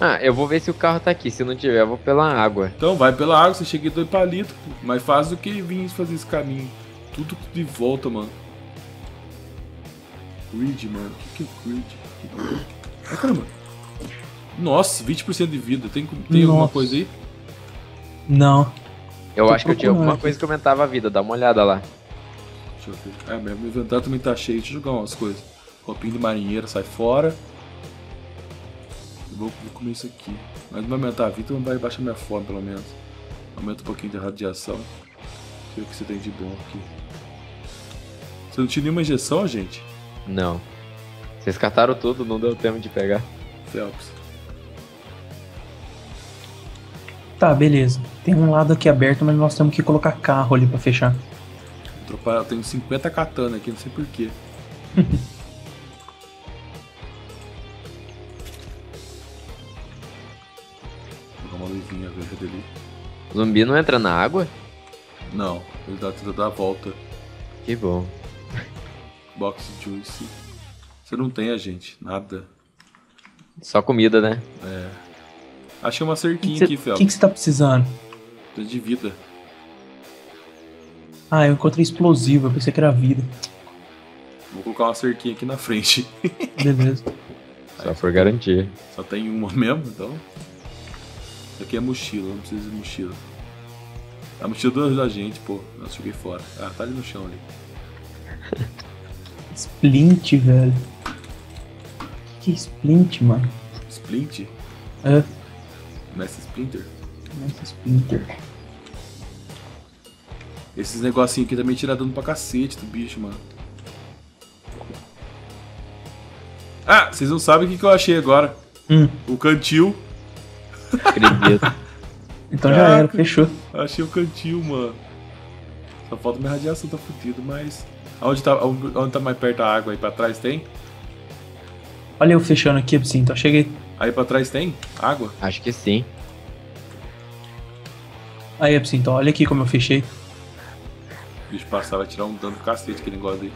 Ah, eu vou ver se o carro tá aqui. Se não tiver, eu vou pela água. Então vai pela água, você chega em 2 palitos. Mais fácil do que vir fazer esse caminho. Tudo de volta, mano. Creed, mano. O que é Creed? Ah, caramba. Nossa, 20% de vida. Tem alguma coisa aí? Não. Eu acho que eu tinha alguma coisa que aumentava a vida. Dá uma olhada lá. Deixa eu ver. É, meu inventário também tá cheio. Deixa eu jogar umas coisas. Copinho de marinheiro, sai fora. Vou comer isso aqui. Mas não vai aumentar a vida, não vai baixar minha fome, pelo menos. Aumenta um pouquinho de radiação. Deixa eu ver o que você tem de bom aqui. Você não tinha nenhuma injeção, gente? Não. Vocês cataram tudo, não deu tempo de pegar. Phelps. Tá, beleza. Tem um lado aqui aberto, mas nós temos que colocar carro ali pra fechar. Eu tenho 50 katana aqui, não sei porquê. O zumbi não entra na água? Não, ele dá a volta. Que bom. Box juice. Você não tem, gente, nada. Só comida, né? É. Achei uma cerquinha aqui, Fel. O que você tá precisando? Tô de vida. Ah, eu encontrei explosivo, eu pensei que era vida. Vou colocar uma cerquinha aqui na frente. Beleza. Só por garantir. Só tem uma mesmo, então... Isso aqui é mochila, não precisa de mochila. A mochila da gente, pô. Nossa, joguei fora. Ah, tá ali no chão ali. Splint, velho. Que splint, mano? Splint? É. Mestre Splinter? Mestre Splinter. Esses negocinhos aqui também tiram dano pra cacete do bicho, mano. Ah, vocês não sabem o que eu achei agora. O cantil. Acredito. Então já era, fechou. Achei o cantil, mano. Só falta minha radiação, tá fudido, mas... Onde tá mais perto a água? Aí pra trás tem? Olha eu fechando aqui, Absinto, eu cheguei. Aí pra trás tem água? Acho que sim. Aí, Absinto, olha aqui como eu fechei. O bicho passar vai tirar um dano do cacete aquele negócio aí.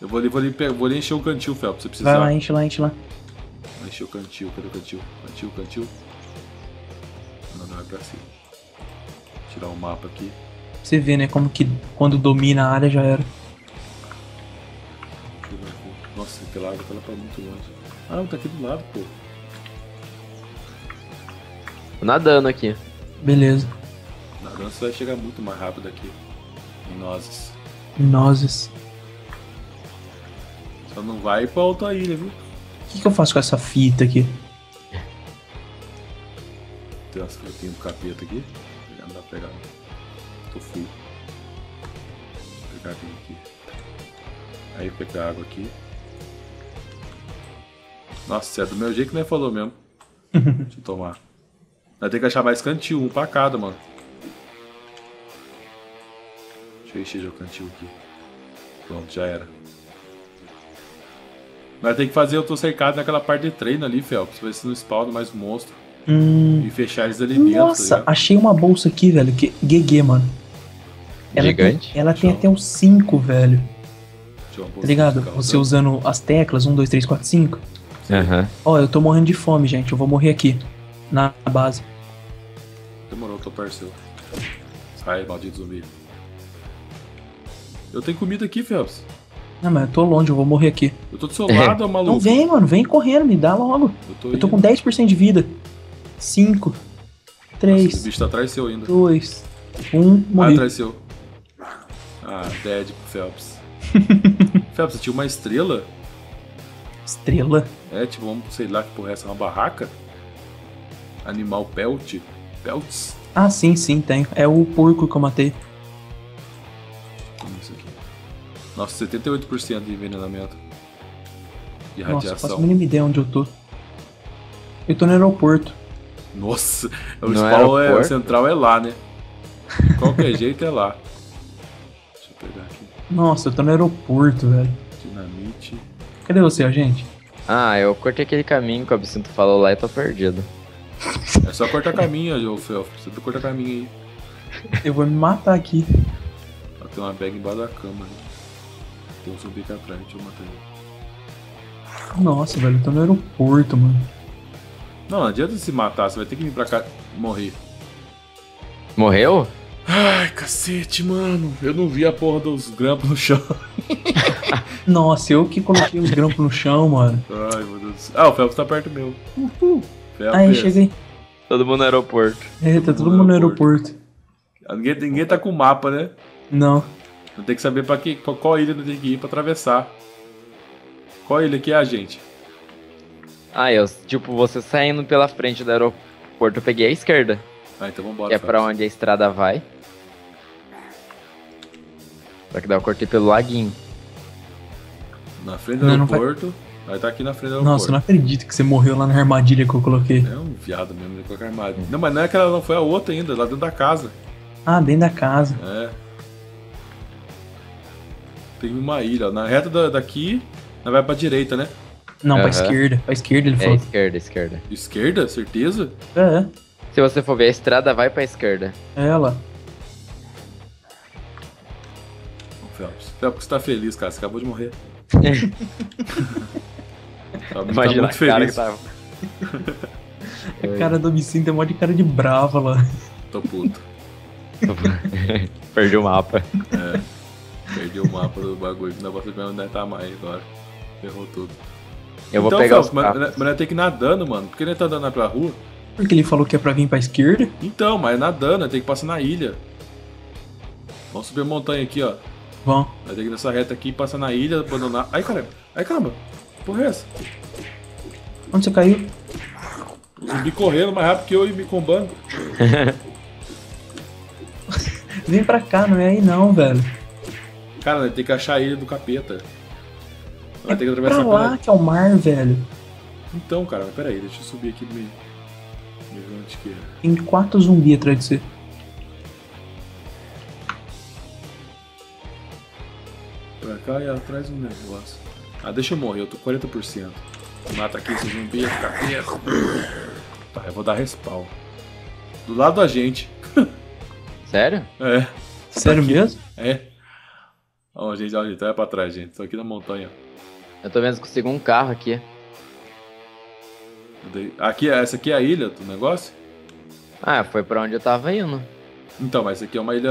Eu vou ali encher o cantil, Felps, se precisar. Vai lá, enche lá, enche lá. Encheu o cantil, cadê o cantil? Cantil, cantil. Não, é pra cima. Tirar o mapa aqui. Você vê, né? Como que quando domina a área já era. Nossa, aquela água tá lá pra muito longe. Ah, não, tá aqui do lado, pô. Tô nadando aqui. Beleza. Nadando você vai chegar muito mais rápido aqui. Nozes. Nozes. Só não vai pra outra ilha, viu? O que eu faço com essa fita aqui? Tem umas fitinhas do capeta aqui. Não dá pra pegar. Tô full. Vou pegar aqui. Aí eu pegar a água aqui. Nossa, é do meu jeito que nós falou mesmo. Deixa eu tomar. Nós temos que achar mais cantil, um pra cada, mano. Deixa eu encher o cantil aqui. Pronto, já era. Vai ter que fazer, eu tô cercado naquela parte de treino ali, Felps, vai ser no spawn mais um monstro. E fechar eles ali dentro. Nossa, achei uma bolsa aqui, velho, que GG, mano. Ela gigante? Ela tem até uns 5, velho. Tá ligado? Você usando as teclas, 1, 2, 3, 4, 5. Aham. Ó, eu tô morrendo de fome, gente, eu vou morrer aqui, na base. Demorou, tô parceiro. Sai, maldito zumbi. Eu tenho comida aqui, Felps. Não, mas eu tô longe, eu vou morrer aqui. Eu tô do seu lado, maluco. Não vem, mano, vem correndo, me dá logo. Eu tô com 10% de vida. 5, 3, nossa, esse bicho tá atrás seu ainda. 2, 1, morri. Ah, atrás seu. Ah, dead pro Phelps. Phelps, você tinha uma estrela? Estrela? É, tipo, vamos, sei lá, que porra é essa, uma barraca? Animal pelt? Pelts? Ah, sim, sim, tem. É o porco que eu matei. Nossa, 78% de envenenamento. E nossa, radiação. Nossa, faço a mínima ideia onde eu tô. Eu tô no aeroporto. Nossa, o spawn é, central é lá, né? Qualquer jeito é lá. Deixa eu pegar aqui. Nossa, eu tô no aeroporto, velho. Dinamite. Cadê você, agente? Ah, eu cortei aquele caminho que o Absinto falou lá e tô perdido. É só cortar caminho, ô Felf. Você tem que cortar caminho aí. Eu vou me matar aqui. Tem uma bag embaixo da cama ali. Tem um zumbi aqui atrás, deixa eu matar ele. Nossa, velho, eu tô no aeroporto, mano. Não, não adianta se matar, você vai ter que vir pra cá morrer. Morreu? Ai, cacete, mano. Eu não vi a porra dos grampos no chão. Nossa, eu que coloquei os grampos no chão, mano. Ai, meu Deus do céu. Ah, o Felps tá perto meu. Uhul. Aí, cheguei. Todo mundo no aeroporto. É, tá todo mundo no aeroporto. Ninguém tá com mapa, né? Não. Eu tenho que saber pra que, qual ilha eu tenho que ir pra atravessar. Qual ilha que é a gente? Ah, eu, tipo, você saindo pela frente do aeroporto, eu peguei a esquerda. Ah, então vambora. Que é pra onde a estrada vai. Só que daí eu cortei pelo laguinho. Na frente do aeroporto. Aí tá aqui na frente do aeroporto. Nossa, eu não acredito que você morreu lá na armadilha que eu coloquei. É um viado mesmo, colocar armadilha. Não, mas não é aquela, não, foi a outra ainda, lá dentro da casa. Ah, dentro da casa. É. Tem uma ilha, ó. Na reta daqui, ela vai pra direita, né? Não, pra esquerda. Pra esquerda ele falou. É, esquerda, esquerda. Esquerda? Certeza? É. Se você for ver, a estrada vai pra esquerda. É ela. Felps, você tá feliz, cara. Você acabou de morrer. Imagina, tá muito feliz. Cara que tava... A cara do Absinto tem um monte de cara de brava lá. Tô puto. Perdi o mapa. É. Perdi o mapa do bagulho. Não dá pra saber onde tá mais agora. Ferrou tudo. Eu então, vou pegar Felps, os mas nós tem que ir nadando, mano. Por que nós tá andando pra rua? Porque ele falou que é pra vir pra esquerda. Então, mas nadando, tem que passar na ilha. Vamos subir a montanha aqui, ó. Vamos. Vai ter que ir nessa reta aqui, passar na ilha, abandonar. Ai, caramba. Ai, caramba. Porra é essa? Onde você caiu? O zumbi correndo mais rápido que eu e me combando. Vem pra cá, não é aí não, velho. Cara, né, tem que achar a ilha do capeta. Vai ter que atravessar pra lá, que é o mar, velho. Então, cara, mas peraí, deixa eu subir aqui no meio. Tem 4 zumbis atrás de você. Pra cá e atrás um negócio. Ah, deixa eu morrer, eu tô 40%. Mata aqui esse zumbi, ia ficar preso. Tá, eu vou dar respawn. Do lado da gente. Sério? É. Sério mesmo? É. Ó, gente, vai pra trás, gente. Tô aqui na montanha. Eu tô vendo que consigo um carro aqui. Aqui, essa aqui é a ilha do negócio? Ah, foi pra onde eu tava indo. Então, mas essa aqui é uma ilha,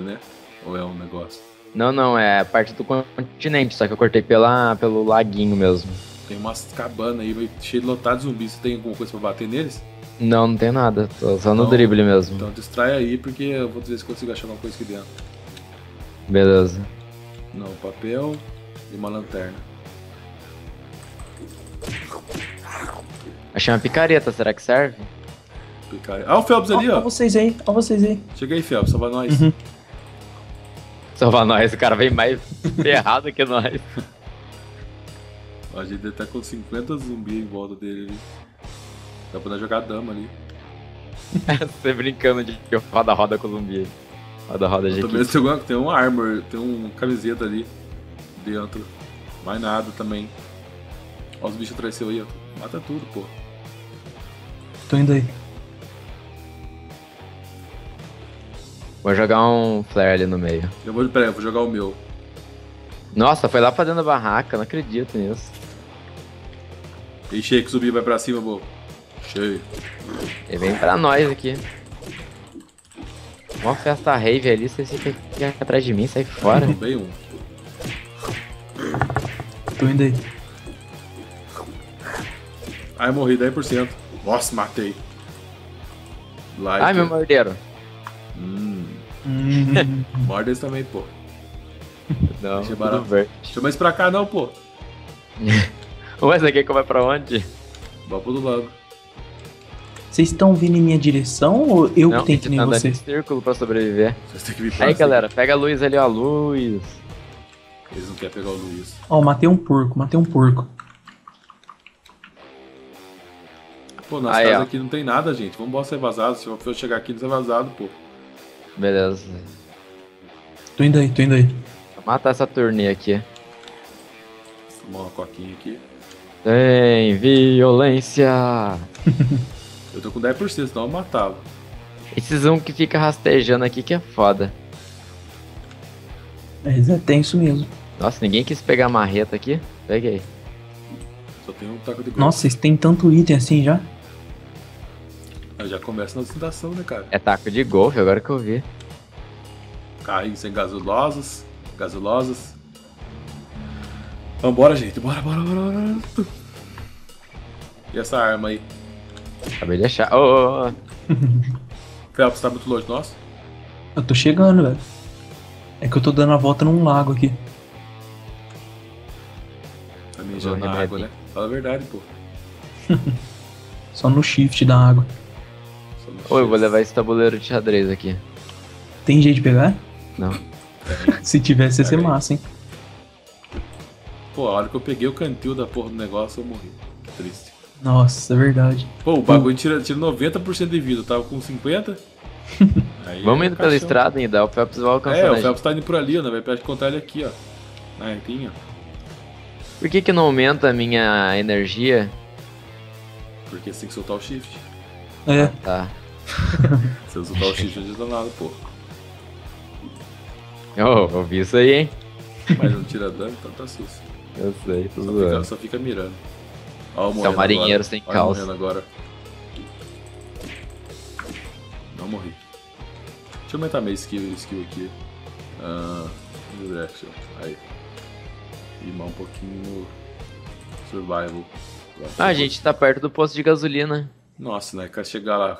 né? Ou é um negócio? Não, não, é parte do continente, só que eu cortei pelo laguinho mesmo. Tem umas cabanas aí, cheio de lotado de zumbis. Você tem alguma coisa pra bater neles? Não, não tem nada, tô só no drible mesmo. Então distrai aí, porque eu vou ver se consigo achar alguma coisa aqui dentro. Beleza. Não, papel e uma lanterna. Achei uma picareta, será que serve? Picareta. Ah, o Felps ali, ó. Olha vocês aí, olha vocês aí. Chega aí, Felps, salva nós. Uhum. Salva nós, o cara vem mais ferrado que nós. A gente deve tá com 50 zumbis em volta dele ali. Dá pra jogar dama ali. Você brincando de roda-roda com zumbi. Roda-roda, gente. Tem um armor, tem uma camiseta ali dentro. Mais nada também. Olha os bichos atrás seu aí, ó. Mata tudo, pô. Tô indo aí. Vou jogar um flare ali no meio. Peraí, eu vou jogar o meu. Nossa, foi lá pra dentro da barraca, não acredito nisso. Deixa aí que subir, vai pra cima, pô. Cheio. Ele vem pra nós aqui. Uma festa rave ali, vocês ficam atrás de mim, sai fora. Bem um. Tô indo aí. Ai, morri 10%. Nossa, matei. Light. Ai, meu mordeiro. Morda esse também, pô. Não, chama esse pra cá, não, pô. Ué, esse aqui vai pra onde? Vai pro do lado. Vocês estão vindo em minha direção ou eu que tenho que ir em vocês? Não, círculo pra sobreviver. Vocês têm que vir pra aí, galera, pega a luz ali, ó. Luz. Eles não querem pegar o Luiz. Ó, matei um porco, matei um porco. Pô, nas casas aqui não tem nada, gente. Vamos embora ser vazado. Se eu chegar aqui, não ser vazado, pô. Beleza. Tô indo aí, tô indo aí. Vou matar essa turnê aqui. Tomar uma coquinha aqui. Tem violência. Eu tô com 10%, senão eu matava. Esses um que fica rastejando aqui que é foda. Mas é tenso mesmo. Nossa, ninguém quis pegar a marreta aqui? Peguei. só tem um taco de golfe. Nossa, vocês tem tanto item assim já? Aí já começa na ostentação, né, cara? É taco de golfe, agora que eu vi. Carrinhos sem gasolosas. Gasolosas. Vambora, gente. Bora, bora, bora, bora. E essa arma aí? Acabei de achar. Ô, oh, oh, oh. Felps, tá muito longe de nós? Eu tô chegando, velho. É que eu tô dando a volta num lago aqui. Tá mijando na água, né? Fala a verdade, pô. Só no shift da água. Ô, eu vou levar esse tabuleiro de xadrez aqui. Tem jeito de pegar? Não. Se tivesse, ia ser massa, hein? Pô, a hora que eu peguei o cantil da porra do negócio, eu morri. Que triste. Nossa, é verdade. Pô, o bagulho tira 90% de vida. Eu tava com 50%. Aí vamos indo pela estrada ainda. O Felps vai alcançar. É, o Felps tá indo por ali, ó. Vai pra encontrar ele aqui, ó. Na retinha. Por que não aumenta a minha energia? Porque você tem que soltar o shift. É. Ah, tá. Se eu soltar o shift, eu não dou nada, pô. Oh, eu vi isso aí, hein? Mas não tira dano, então tá susto. Eu sei, tô zoando. Só fica mirando. Ó, o marinheiro sem calça. Agora. Não morri. Deixa eu aumentar minha skill aqui. Direction. Aí. E mais um pouquinho. Survival. Ah, a gente tá perto do posto de gasolina. Nossa, né? Chegar lá,